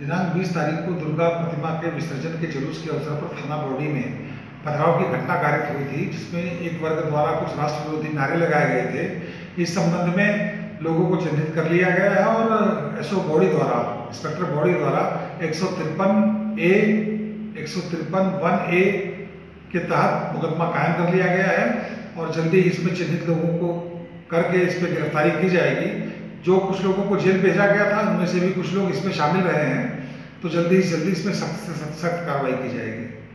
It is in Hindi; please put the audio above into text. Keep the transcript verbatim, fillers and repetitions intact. दिनांक बीस तारीख को दुर्गा प्रतिमा के विसर्जन के जुलूस के अवसर पर थाना बॉडी में पथराव की घटना कारित हुई थी, जिसमें एक वर्ग द्वारा कुछ राष्ट्र विरोधी नारे लगाए गए थे। इस संबंध में लोगों को चिन्हित कर लिया गया है और एसओ बॉडी द्वारा इंस्पेक्टर बॉडी द्वारा एक सौ तिरपन ए एक सौ तिरपन वन ए के तहत मुकदमा कायम कर लिया गया है और जल्दी इसमें चिन्हित लोगों को करके इस पर गिरफ्तारी की जाएगी। जो कुछ लोगों को जेल भेजा गया था उनमें से भी कुछ लोग इसमें शामिल रहे हैं, तो जल्दी से जल्दी इसमें सख्त से सख्त कार्रवाई की जाएगी।